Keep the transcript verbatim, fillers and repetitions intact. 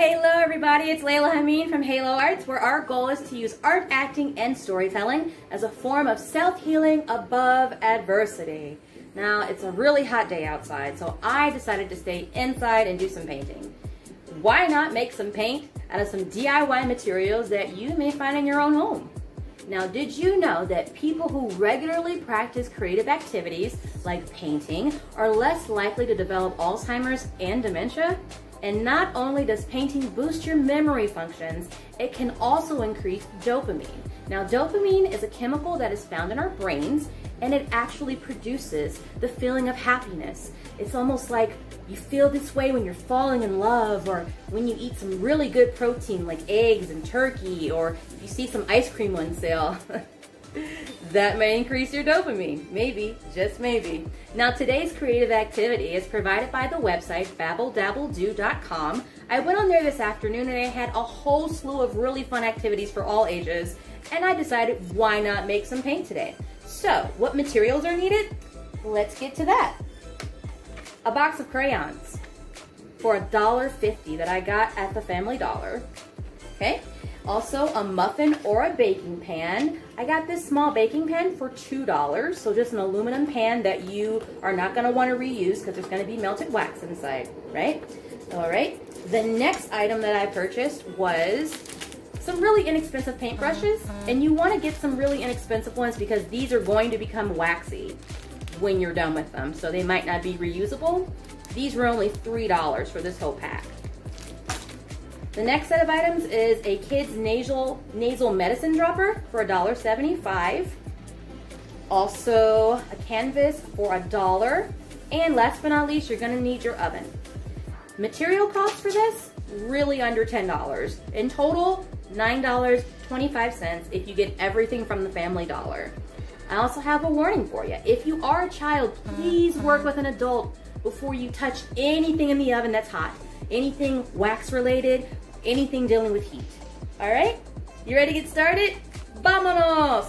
Hello everybody, it's Layla Hameen from Halo Arts, where our goal is to use art, acting, and storytelling as a form of self-healing above adversity. Now, it's a really hot day outside, so I decided to stay inside and do some painting. Why not make some paint out of some D I Y materials that you may find in your own home? Now, did you know that people who regularly practice creative activities, like painting, are less likely to develop Alzheimer's and dementia? And not only does painting boost your memory functions, it can also increase dopamine. Now, dopamine is a chemical that is found in our brains, and it actually produces the feeling of happiness. It's almost like you feel this way when you're falling in love, or when you eat some really good protein like eggs and turkey, or if you see some ice cream on sale. That may increase your dopamine. Maybe, just maybe. Now, today's creative activity is provided by the website Babble Dabble Do dot com. I went on there this afternoon and I had a whole slew of really fun activities for all ages, and I decided why not make some paint today. So, what materials are needed? Let's get to that. A box of crayons for a dollar fifty that I got at the Family Dollar. Okay? Also, a muffin or a baking pan. I got this small baking pan for two dollars, so just an aluminum pan that you are not gonna wanna reuse because there's gonna be melted wax inside, right? All right, the next item that I purchased was some really inexpensive paintbrushes, and you wanna get some really inexpensive ones because these are going to become waxy when you're done with them, so they might not be reusable. These were only three dollars for this whole pack. The next set of items is a kid's nasal nasal medicine dropper for a dollar seventy-five. Also, a canvas for a dollar. And last but not least, you're gonna need your oven. Material cost for this, really under ten dollars. In total, nine dollars and twenty-five cents if you get everything from the Family Dollar. I also have a warning for you. If you are a child, please work with an adult before you touch anything in the oven that's hot. Anything wax related, anything dealing with heat. All right, you ready to get started? Vámonos!